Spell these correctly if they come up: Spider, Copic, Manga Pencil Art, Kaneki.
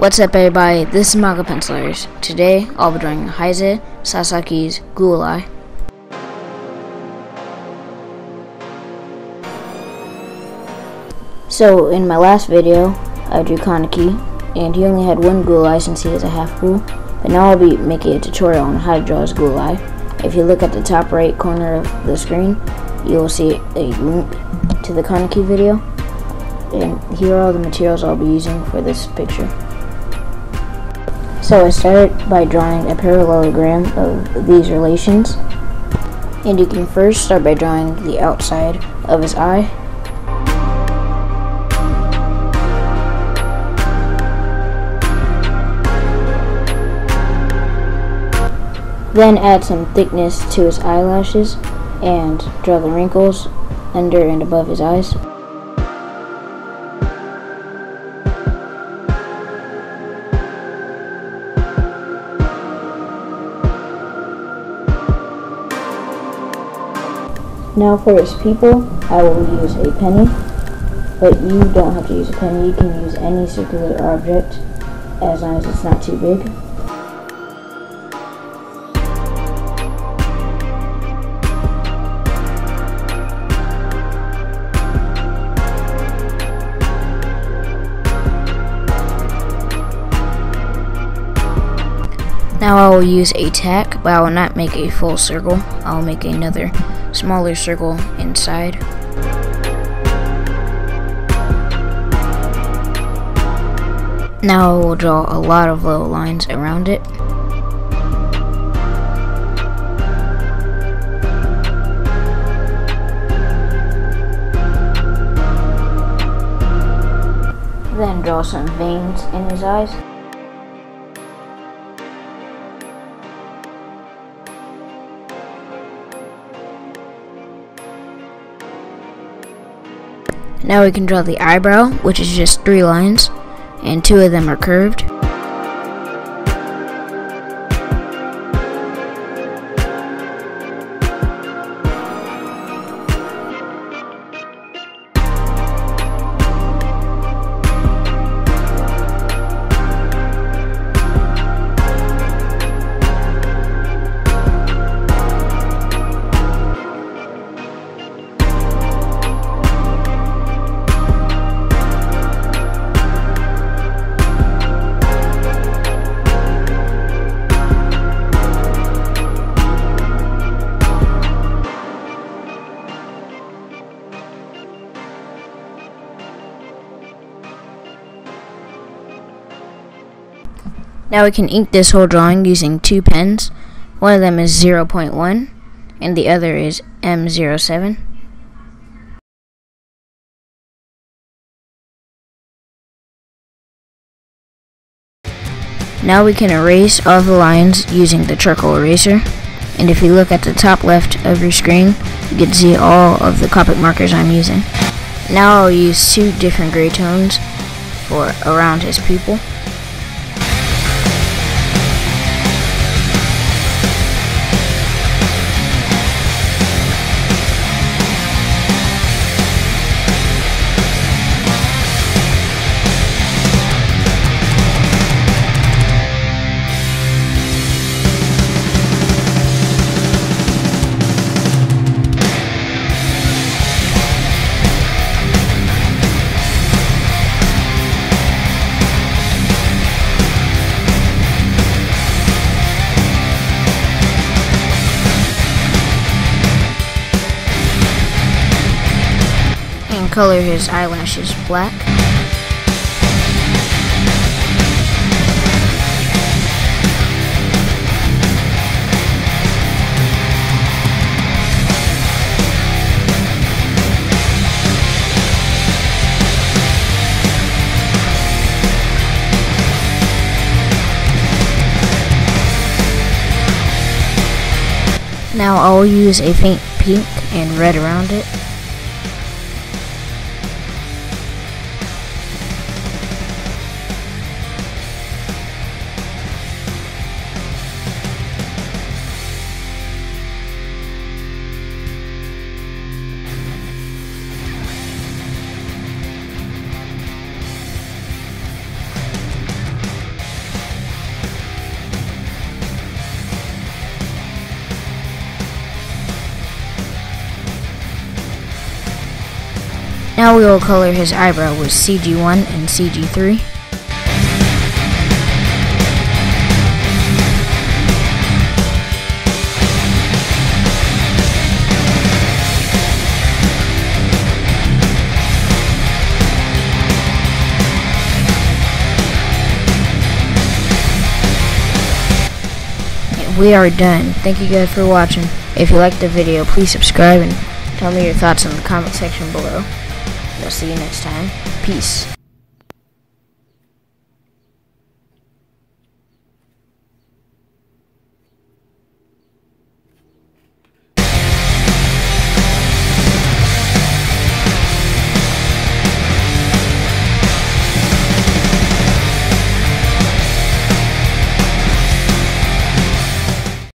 What's up, everybody? This is Manga Pencil Art. Today, I'll be drawing Heisei Sasaki's Ghoul Eye. So, in my last video, I drew Kaneki, and he only had one ghoul eye since he is a half ghoul. But now I'll be making a tutorial on how to draw his ghoul eye. If you look at the top right corner of the screen, you will see a link to the Kaneki video. And here are all the materials I'll be using for this picture. So I started by drawing a parallelogram of these relations. And you can first start by drawing the outside of his eye. Then add some thickness to his eyelashes and draw the wrinkles under and above his eyes. Now for his pupil, I will use a penny, but you don't have to use a penny, you can use any circular object as long as it's not too big. Now I will use a tack, but I will not make a full circle. I will make another smaller circle inside. Now I will draw a lot of little lines around it. Then draw some veins in his eyes. Now we can draw the eyebrow, which is just three lines, and two of them are curved. Now we can ink this whole drawing using two pens. One of them is 0.1 and the other is M07. Now we can erase all the lines using the charcoal eraser. And if you look at the top left of your screen, you can see all of the Copic markers I'm using. Now I'll use two different gray tones for around his pupil. Color his eyelashes black. Now I'll use a faint pink and red around it. Now we will color his eyebrow with CG1 and CG3. We are done. Thank you guys for watching. If you liked the video, please subscribe and tell me your thoughts in the comment section below. I'll see you next time. Peace.